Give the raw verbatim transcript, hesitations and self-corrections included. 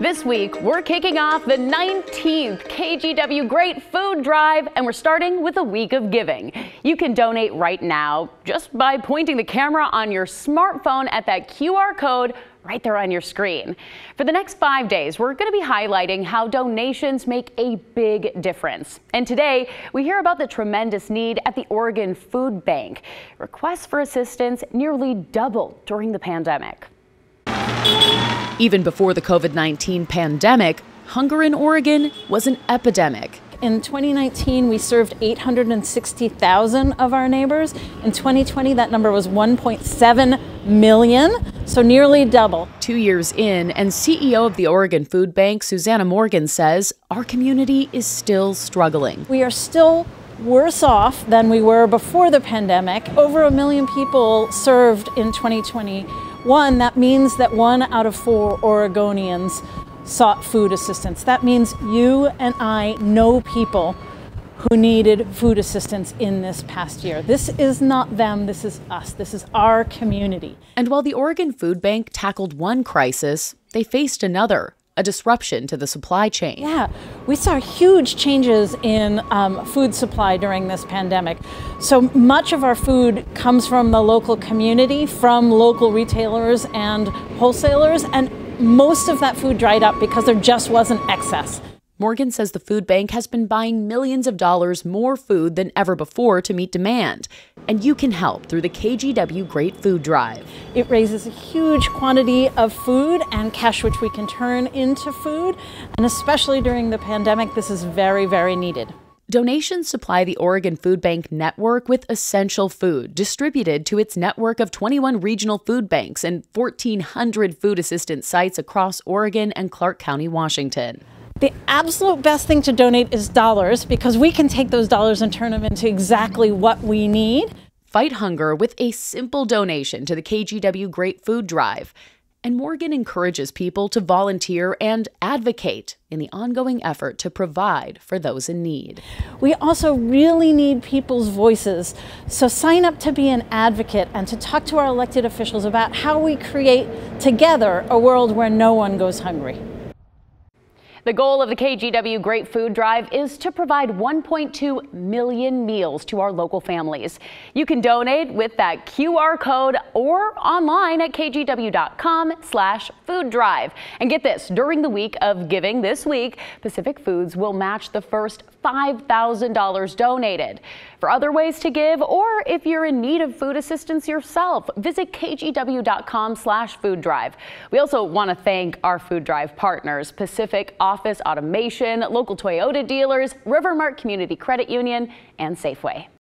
This week, we're kicking off the nineteenth K G W Great Food Drive, and we're starting with a week of giving. You can donate right now just by pointing the camera on your smartphone at that Q R code right there on your screen. For the next five days, we're going to be highlighting how donations make a big difference. And today, we hear about the tremendous need at the Oregon Food Bank. Requests for assistance nearly doubled during the pandemic. Even before the COVID nineteen pandemic, hunger in Oregon was an epidemic. In twenty nineteen, we served eight hundred sixty thousand of our neighbors. In twenty twenty, that number was one point seven million, so nearly double. Two years in, and C E O of the Oregon Food Bank, Susanna Morgan, says our community is still struggling. We are still worse off than we were before the pandemic. Over a million people served in twenty twenty-one. That means that one out of four Oregonians sought food assistance. That means you and I know people who needed food assistance in this past year. This is not them, this is us. This is our community. And while the Oregon Food Bank tackled one crisis, they faced another. A disruption to the supply chain. Yeah, we saw huge changes in um, food supply during this pandemic. So much of our food comes from the local community, from local retailers and wholesalers, and most of that food dried up because there just wasn't excess. Morgan says the food bank has been buying millions of dollars more food than ever before to meet demand. And you can help through the K G W Great Food Drive. It raises a huge quantity of food and cash which we can turn into food. And especially during the pandemic, this is very, very needed. Donations supply the Oregon Food Bank network with essential food distributed to its network of twenty-one regional food banks and fourteen hundred food assistance sites across Oregon and Clark County, Washington. The absolute best thing to donate is dollars, because we can take those dollars and turn them into exactly what we need. Fight hunger with a simple donation to the K G W Great Food Drive. And Morgan encourages people to volunteer and advocate in the ongoing effort to provide for those in need. We also really need people's voices. So sign up to be an advocate and to talk to our elected officials about how we create together a world where no one goes hungry. The goal of the K G W Great Food Drive is to provide one point two million meals to our local families. You can donate with that Q R code or online at k g w dot com slash food drive. And get this, during the week of giving this week, Pacific Foods will match the first five thousand dollars donated. For other ways to give, or if you're in need of food assistance yourself, visit k g w dot com slash food drive. We also want to thank our food drive partners, Pacific Office Automation, local Toyota dealers, Rivermark Community Credit Union, and Safeway.